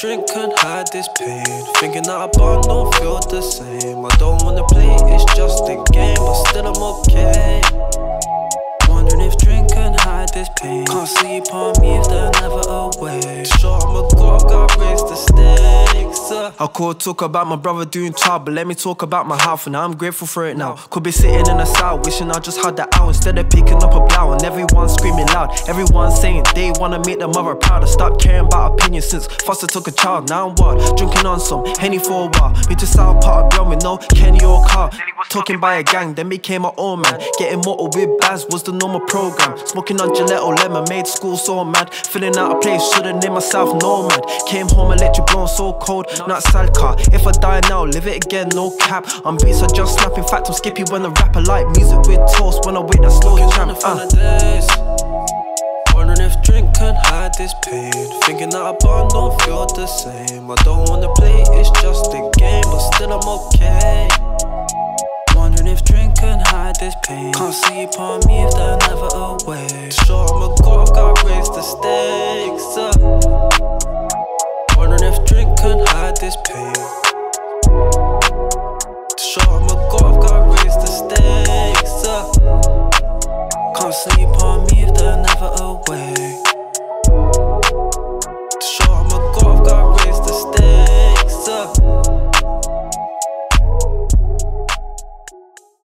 drink can't hide this pain. Thinking that a bond don't feel the same. I don't wanna play, it's just a game, but still I'm okay. Wondering if drink can hide this pain. Can't sleep on me if they're never away. Sure I'm a god, I've got raised the stakes. I could talk about my brother doing trial, but let me talk about my health, and I'm grateful for it now. Could be sitting in a cell, wishing I just had that out, instead of picking up a blow, and everyone screaming loud. Everyone saying they wanna make their mother proud. I stopped caring about opinions since Foster took a child. Now I'm what? Drinking on some Henny for a while. Me to South Park, girl, me no Kenny or Carl. Talking by a gang, then became my own man. Getting mortal with bands was the normal program. Smoking on Gillette or Lemon made school so mad. Feeling out of place, should've named myself Nomad. Came home electric blown, so cold, not sad car. If I die now, live it again, no cap. On beats I just snap, in fact I'm skippy when I rap. I like music with toast when I wait that slow tramp. Wondering if drink can hide this pain. Thinking that a bond don't feel the same. I don't wanna play, it's just a game, but still I'm okay. Wondering if drink can hide this pain. Can't sleep on me if they're never away. Sure I'm a god, I've got raised the stakes. Wondering if drink can hide this pain.